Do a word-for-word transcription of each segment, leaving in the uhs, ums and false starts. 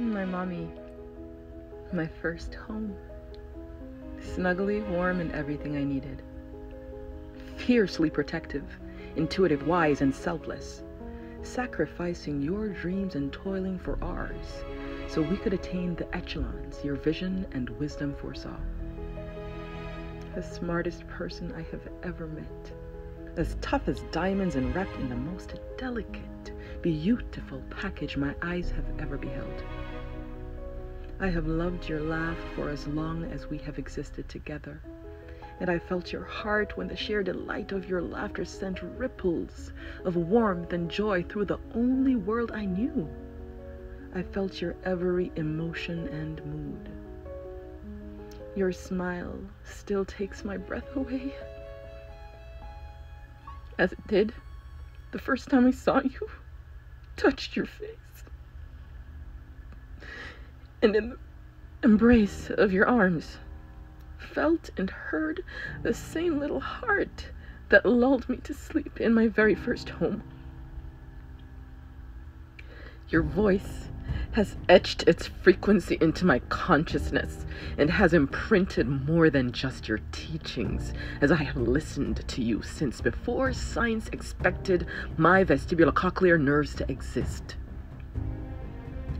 My mommy, my first home. Snuggly, warm, and everything I needed. Fiercely protective, intuitive, wise, and selfless. Sacrificing your dreams and toiling for ours, so we could attain the echelons your vision and wisdom foresaw. The smartest person I have ever met. As tough as diamonds and wrapped in the most delicate, beautiful package my eyes have ever beheld. I have loved your laugh for as long as we have existed together, and I felt your heart when the sheer delight of your laughter sent ripples of warmth and joy through the only world I knew. I felt your every emotion and mood. Your smile still takes my breath away, as it did the first time I saw you, touched your face, and in the embrace of your arms, felt and heard the same little heart that lulled me to sleep in my very first home. Your voice has etched its frequency into my consciousness and has imprinted more than just your teachings, as I have listened to you since before science expected my vestibulocochlear nerves to exist.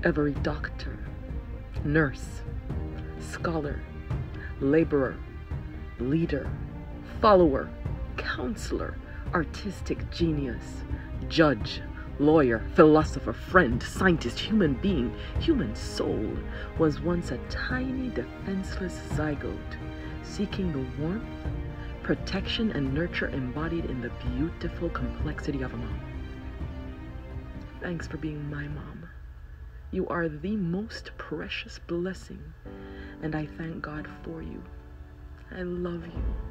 Every doctor, nurse, scholar, laborer, leader, follower, counselor, artistic genius, judge, lawyer, philosopher, friend, scientist, human being, human soul, was once a tiny defenseless zygote, seeking the warmth, protection, and nurture embodied in the beautiful complexity of a mom. Thanks for being my mom. You are the most precious blessing, and I thank God for you. I love you.